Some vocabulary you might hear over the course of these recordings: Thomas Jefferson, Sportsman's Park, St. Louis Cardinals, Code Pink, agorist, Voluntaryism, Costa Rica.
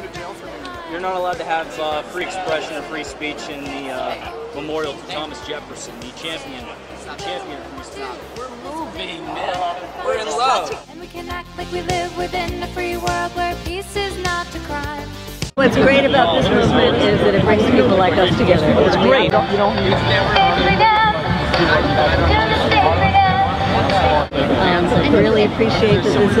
go to jail for doing. You're not allowed to have free expression or free speech in the memorial to Thomas Jefferson, the champion of free speech. We're moving, man. We're in love. And we can act like we live within a free world where peace is not a crime. What's great about this movement is that it brings people like us together. It's great. You don't need I really appreciate that this is a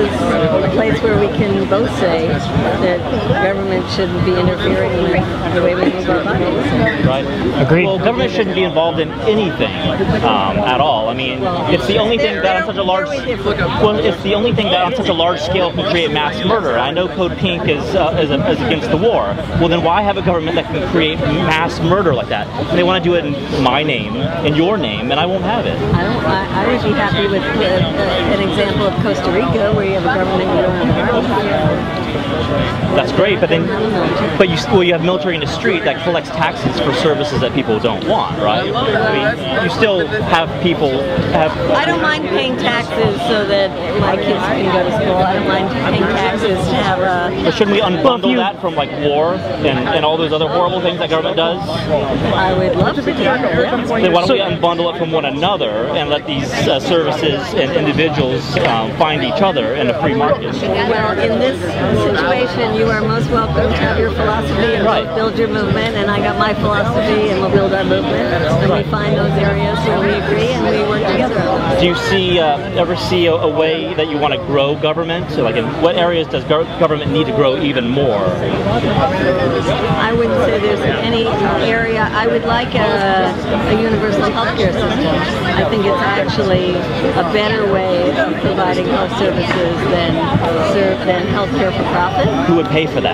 place where we can both say that government shouldn't be interfering in the way we move our bodies. Right. Agreed. Well, government shouldn't be involved in anything at all. I mean, it's the only thing that on such a large scale can create mass murder. I know Code Pink is against the war. Well, then why have a government that can create mass murder like that? They want to do it in my name, in your name, and I won't have it. I would be happy with an example of Costa Rica, where you have a government in your own army. That's great, but then, you have military in the street that collects taxes for services that people don't want, right? I mean, you still have people have. I don't mind paying taxes so that my kids can go to school. I don't mind paying taxes to have a. But shouldn't we unbundle that from like war and all those other horrible things that government does? I would love to do that. Then why don't we unbundle it from one another and let these services and individuals find each other in a free market. Well, in this situation, you are most welcome to have your philosophy and right. Build your movement, and I got my philosophy and we'll build our movement, and we find those areas where we agree and we work together. Do you see, ever see a way that you want to grow government? So like in what areas does government need to grow even more? I wouldn't say there's any area. I would like a universal healthcare system. I think it's actually a better way of providing health services than healthcare for profit. Who would pay for that?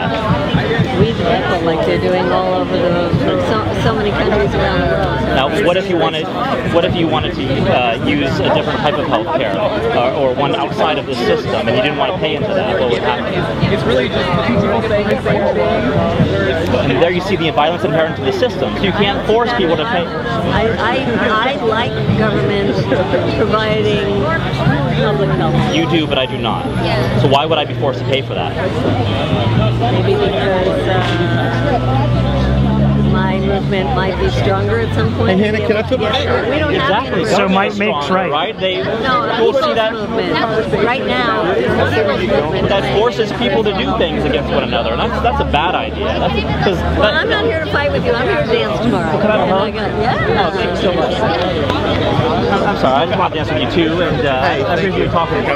We the people, like they're doing all over the so many countries around the world. Now, what if you wanted to use a different type of healthcare or one outside of the system, and you didn't want to pay into that? What would happen? It's really just and there you see the violence inherent to the system. So you can't force people to pay. I like government providing public health. You do, but I do not. Yeah. So why would I be forced to pay for that? Maybe because my movement might be stronger at some point. And Hannah, can I put my shirt? We don't exactly. Have to so might makes right. Right? They no, see that movement right now. That forces people to do things against one another, and that's a bad idea. Well, I'm not here to fight with you. I'm here to dance tomorrow. Well, can I help? Yeah. Oh, thanks so much. I'm sorry, I just want to dance with you too, and I appreciate you talking to me.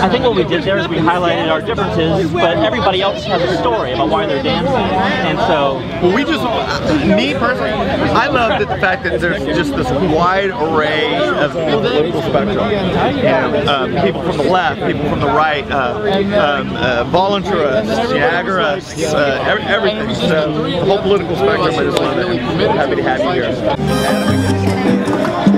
I think what we did there is we highlighted our differences, but everybody else has a story about why they're dancing, and so... Well, we just, me personally, I love the fact that there's just this wide array of political spectrum. People from the left, people from the right, voluntarists, agorists, everything. So the whole political spectrum, I just love it. I'm happy to have you here.